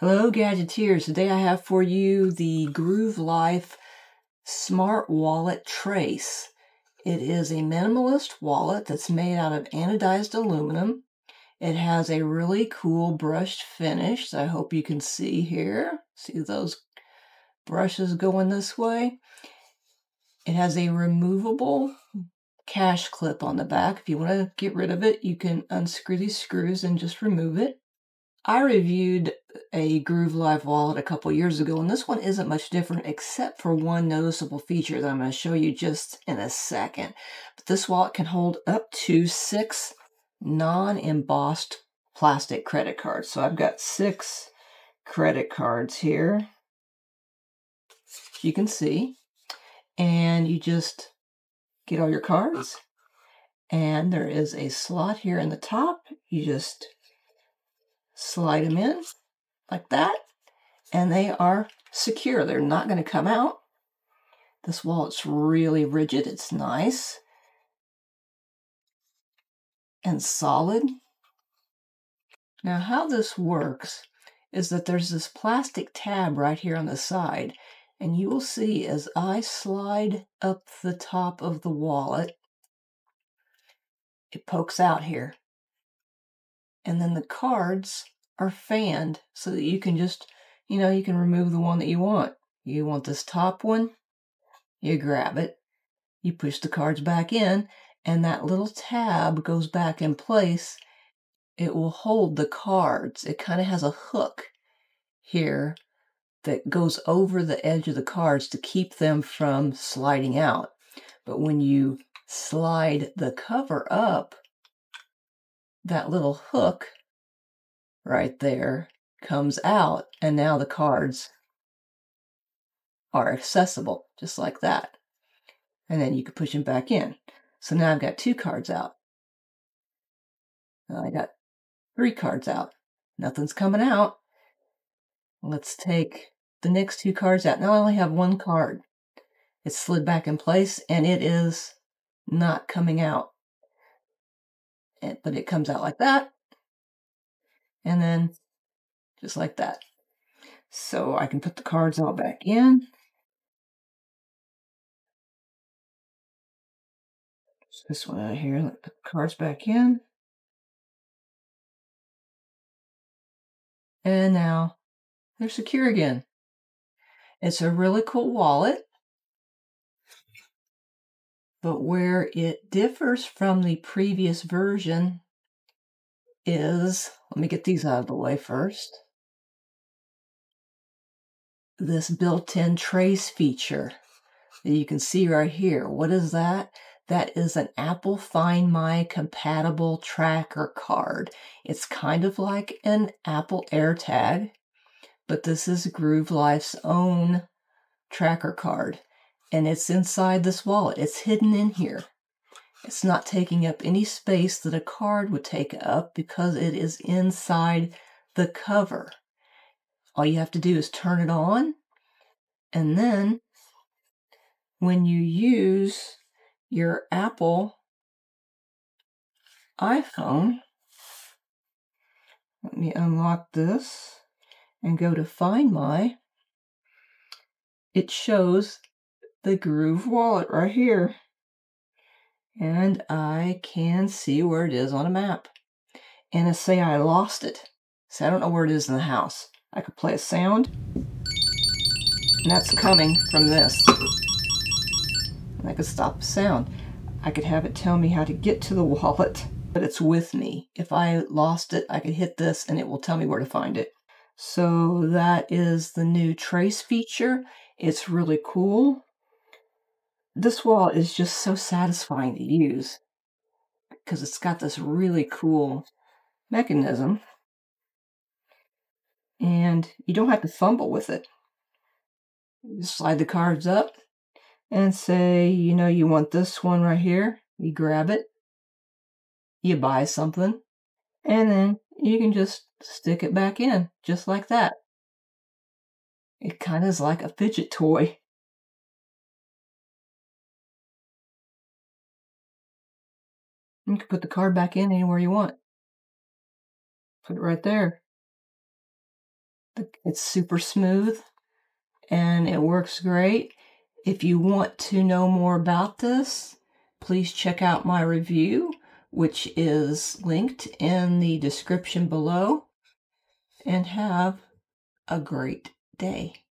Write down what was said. Hello Gadgeteers, today I have for you the Groove Smart Wallet Trace. It is a minimalist wallet that's made out of anodized aluminum. It has a really cool brushed finish, so I hope you can see here. See those brushes going this way? It has a removable cash clip on the back. If you want to get rid of it, you can unscrew these screws and just remove it. I reviewed a Groove wallet a couple years ago, and this one isn't much different except for one noticeable feature that I'm going to show you just in a second. But this wallet can hold up to 6 non-embossed plastic credit cards. So I've got 6 credit cards here, as you can see, and you just get all your cards, and there is a slot here in the top. You just slide them in like that, and they are secure. They're not going to come out. This wallet's really rigid. It's nice and solid. Now, how this works is that there's this plastic tab right here on the side, and you will see as I slide up the top of the wallet, it pokes out here. And then the cards are fanned so that you can just, you can remove the one that you want. You want this top one, you grab it, you push the cards back in, and that little tab goes back in place. It will hold the cards. It kind of has a hook here that goes over the edge of the cards to keep them from sliding out. But when you slide the cover up, that little hook right there comes out, and now the cards are accessible, just like that. And then you can push them back in. So now I've got 2 cards out. Now I got 3 cards out. Nothing's coming out. Let's take the next 2 cards out. Now I only have 1 card. It's slid back in place, and it is not coming out. But it comes out like that, and then just like that. So I can put the cards all back in. This one out here, put the cards back in. And now they're secure again. It's a really cool wallet. But where it differs from the previous version is, let me get these out of the way first, this built-in trace feature that you can see right here. What is that? That is an Apple Find My compatible tracker card. It's kind of like an Apple AirTag, but this is Groove Life's own tracker card. And it's inside this wallet. It's hidden in here. It's not taking up any space that a card would take up because it is inside the cover. All you have to do is turn it on, and then when you use your Apple iPhone, let me unlock this and go to Find My. It shows the Groove wallet right here, and I can see where it is on a map. And let's say I lost it, so I don't know where it is in the house. I could play a sound, and that's coming from this, and I could stop the sound. I could have it tell me how to get to the wallet, but it's with me. If I lost it, I could hit this and it will tell me where to find it. So that is the new trace feature. It's really cool. This wallet is just so satisfying to use because it's got this really cool mechanism, and you don't have to fumble with it. You just slide the cards up and say, you want this one right here. You grab it, you buy something, and then you can just stick it back in just like that. It kind of is like a fidget toy. You can put the card back in anywhere you want. Put it right there. It's super smooth and it works great. If you want to know more about this, please check out my review, which is linked in the description below, and have a great day.